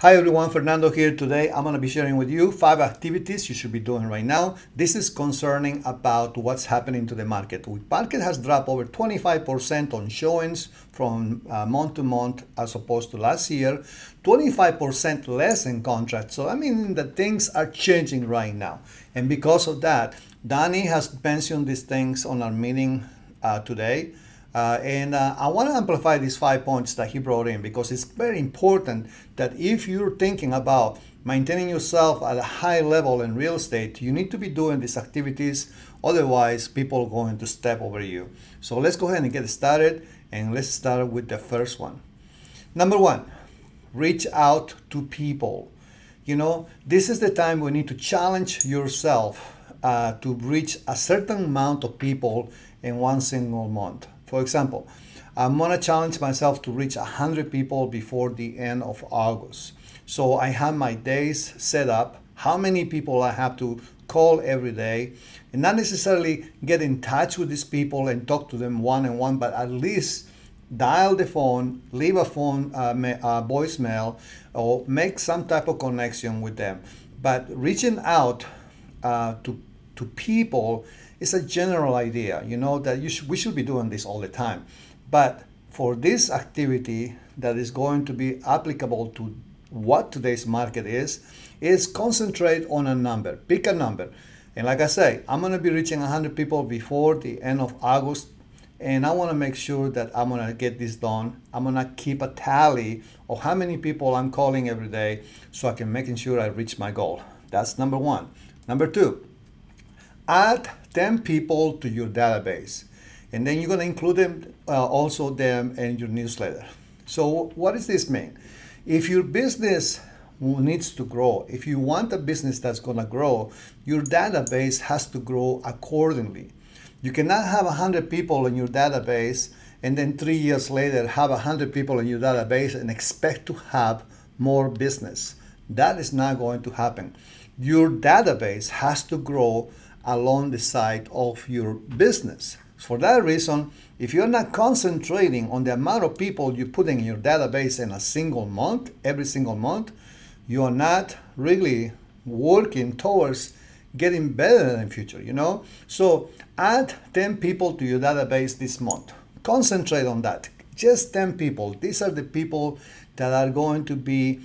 Hi everyone, Fernando here. Today I'm going to be sharing with you 5 activities you should be doing right now. This is concerning about what's happening to the market. Market has dropped over 25% on showings from month to month as opposed to last year, 25% less in contracts. So I mean that things are changing right now. And because of that, Danny has mentioned these things on our meeting today. I want to amplify these 5 points that he brought in because it's very important that if you're thinking about maintaining yourself at a high level in real estate, you need to be doing these activities. Otherwise, people are going to step over you. So let's go ahead and get started. And let's start with the first one. Number 1, reach out to people. You know, this is the time we need to challenge yourself to reach a certain amount of people in one single month. For example, I'm going to challenge myself to reach 100 people before the end of August. So I have my days set up, how many people I have to call every day, and not necessarily get in touch with these people and talk to them one-on-one, but at least dial the phone, leave a phone voicemail, or make some type of connection with them. But reaching out to people, it's a general idea, you know, that we should be doing this all the time. But for this activity that is going to be applicable to what today's market is concentrate on a number, pick a number. And like I say, I'm going to be reaching 100 people before the end of August. And I want to make sure that I'm going to get this done. I'm going to keep a tally of how many people I'm calling every day so I can make sure I reach my goal. That's number 1. Number 2, add 10 people to your database, and then you're going to include them also in your newsletter. So what does this mean? If your business needs to grow, if you want a business that's going to grow, your database has to grow accordingly. You cannot have 100 people in your database and then 3 years later have 100 people in your database and expect to have more business. That is not going to happen. Your database has to grow along the side of your business. For that reason, if you're not concentrating on the amount of people you're putting in your database in a single month, every single month, you are not really working towards getting better in the future, you know? So add 10 people to your database this month. Concentrate on that. Just 10 people. These are the people that are going to be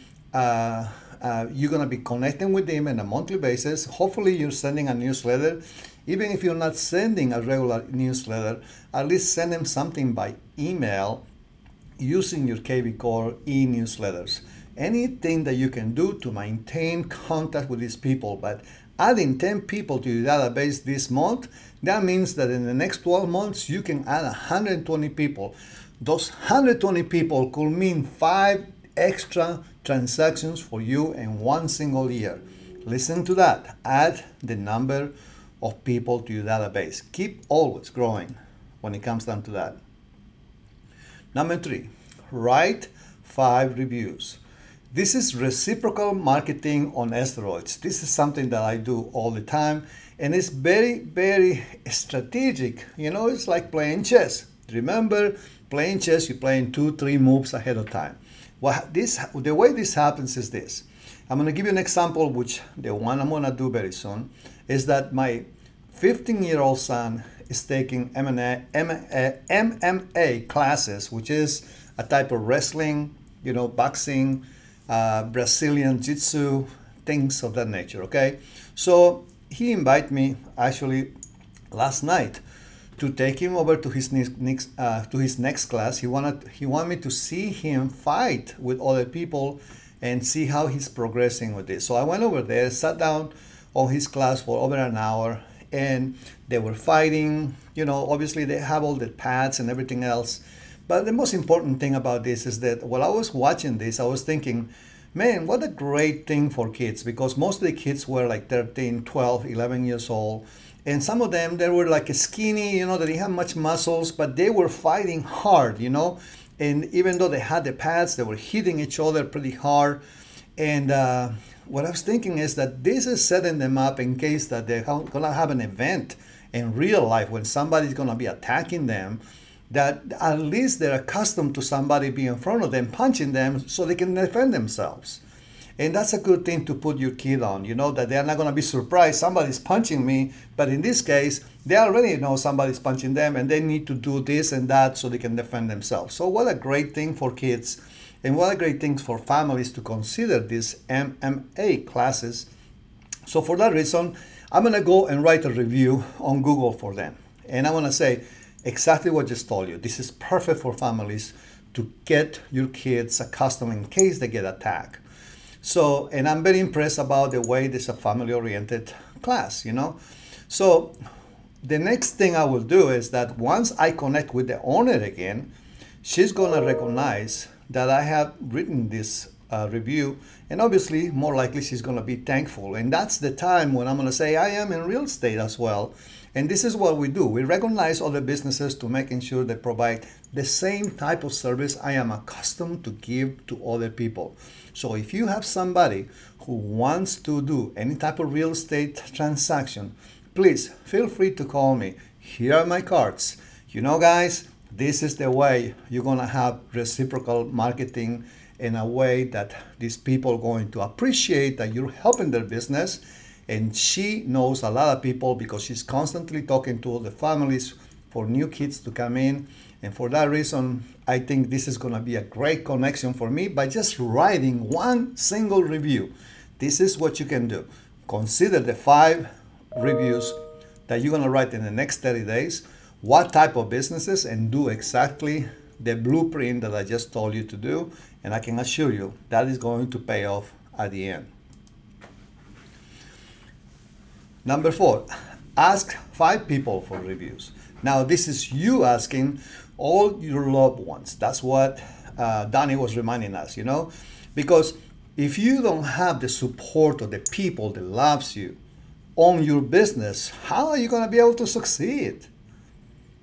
you're going to be connecting with them on a monthly basis. Hopefully you're sending a newsletter. Even if you're not sending a regular newsletter, at least send them something by email using your KVcore e-newsletters. Anything that you can do to maintain contact with these people. But adding 10 people to your database this month, that means that in the next 12 months, you can add 120 people. Those 120 people could mean 5 extra transactions for you in one single year. Listen to that. Add the number of people to your database. Keep always growing when it comes down to that. Number 3, write 5 reviews. This is reciprocal marketing on steroids. This is something that I do all the time, and it's very, very strategic. You know, it's like playing chess. Remember, playing chess, you're playing 2-3 moves ahead of time. Well, the way this happens is this. I'm going to give you an example, which the one I'm going to do very soon, is that my 15-year-old son is taking MMA classes, which is a type of wrestling, you know, boxing, Brazilian jiu-jitsu, things of that nature, okay? So he invited me, actually, last night, to take him over to his next class. He wanted me to see him fight with other people and see how he's progressing with this. So I went over there, sat down on his class for over an hour, and they were fighting. You know, obviously they have all the pads and everything else. But the most important thing about this is that while I was watching this, I was thinking, man, what a great thing for kids, because most of the kids were like 13, 12, 11 years old. And some of them, they were like skinny, you know, they didn't have much muscles, but they were fighting hard, you know. And even though they had the pads, they were hitting each other pretty hard. And what I was thinking is that this is setting them up in case that they're going to have an event in real life when somebody's going to be attacking them, that at least they're accustomed to somebody being in front of them, punching them, so they can defend themselves. And that's a good thing to put your kid on. You know that they are not going to be surprised. Somebody's punching me. But in this case, they already know somebody's punching them and they need to do this and that so they can defend themselves. So what a great thing for kids and what a great thing for families to consider these MMA classes. So for that reason, I'm going to go and write a review on Google for them. And I want to say exactly what I just told you. This is perfect for families to get your kids accustomed in case they get attacked. So, and I'm very impressed about the way this is a family-oriented class, you know. So the next thing I will do is that once I connect with the owner again, she's going to recognize that I have written this review, and obviously more likely she's going to be thankful. And that's the time when I'm going to say I am in real estate as well, and this is what we do. We recognize other businesses to making sure they provide the same type of service I am accustomed to give to other people. So if you have somebody who wants to do any type of real estate transaction, please feel free to call me. Here are my cards. You know, guys, this is the way you're going to have reciprocal marketing in a way that these people are going to appreciate that you're helping their business. And she knows a lot of people because she's constantly talking to all the families for new kids to come in. And for that reason, I think this is going to be a great connection for me by just writing one single review. This is what you can do. Consider the 5 reviews that you're going to write in the next 30 days, what type of businesses, and do exactly the blueprint that I just told you to do, and I can assure you that is going to pay off at the end. Number 4, ask 5 people for reviews. Now this is you asking all your loved ones. That's what Donnie was reminding us, you know, because if you don't have the support of the people that loves you on your business, how are you going to be able to succeed?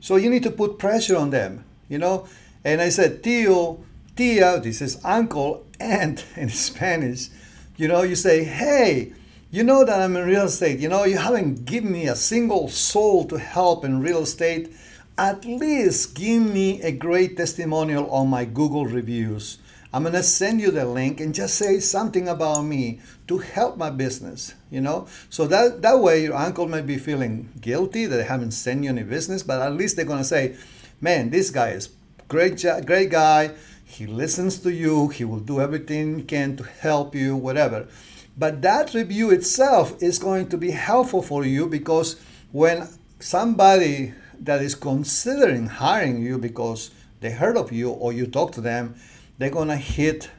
So you need to put pressure on them, you know. And I said, Tio, Tia, this is uncle, aunt in Spanish. You know, you say, hey, you know that I'm in real estate. You know, you haven't given me a single soul to help in real estate. At least give me a great testimonial on my Google reviews. I'm going to send you the link and just say something about me to help my business, you know. So that way your uncle may be feeling guilty that they haven't sent you any business, but at least they're going to say, man, this guy is great guy. He listens to you. He will do everything he can to help you, whatever. But that review itself is going to be helpful for you, because when somebody that is considering hiring you because they heard of you or you talk to them, they're going to hit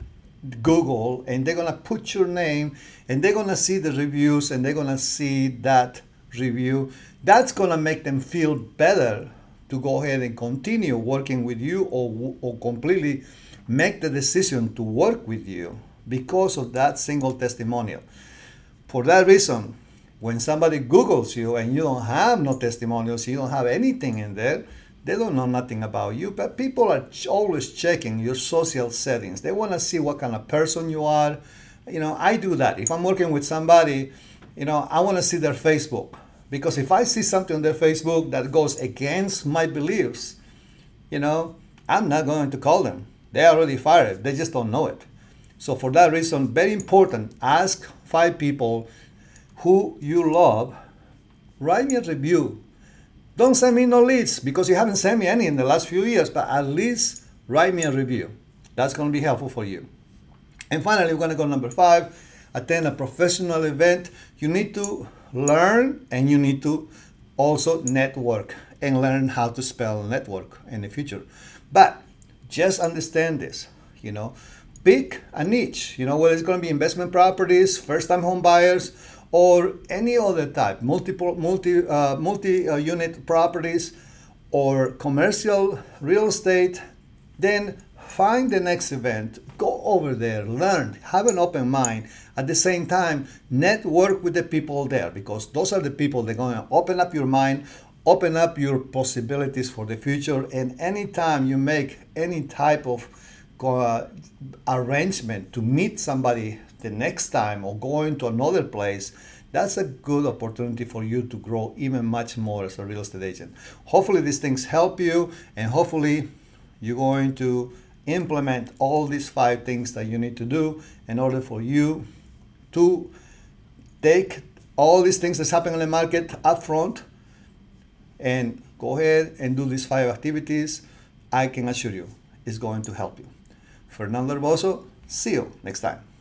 Google and they're going to put your name and they're going to see the reviews and they're going to see that review. That's going to make them feel better to go ahead and continue working with you, or completely make the decision to work with you because of that single testimonial. For that reason, when somebody Googles you and you don't have no testimonials, you don't have anything in there, they don't know nothing about you. But people are always checking your social settings. They want to see what kind of person you are. You know, I do that. If I'm working with somebody, you know, I want to see their Facebook. Because if I see something on their Facebook that goes against my beliefs, you know, I'm not going to call them. They already fired. They just don't know it. So for that reason, very important, ask 5 people who you love. Write me a review. Don't send me no leads, because you haven't sent me any in the last few years, but at least write me a review. That's going to be helpful for you. And finally, we're going to go to number 5, attend a professional event. You need to learn, and you need to also network and learn how to spell network in the future. But just understand this, you know, pick a niche, you know, whether it's going to be investment properties, first-time home buyers, or any other type, multi-unit properties, or commercial real estate. Then find the next event, go over there, learn, have an open mind. At the same time, network with the people there, because those are the people that are going to open up your mind, open up your possibilities for the future. And anytime you make any type of arrangement to meet somebody the next time or going to another place, that's a good opportunity for you to grow even much more as a real estate agent. Hopefully these things help you, and hopefully you're going to implement all these 5 things that you need to do in order for you to take all these things that's happening on the market up front and go ahead and do these 5 activities. I can assure you it's going to help you. Fernando Herboso, see you next time.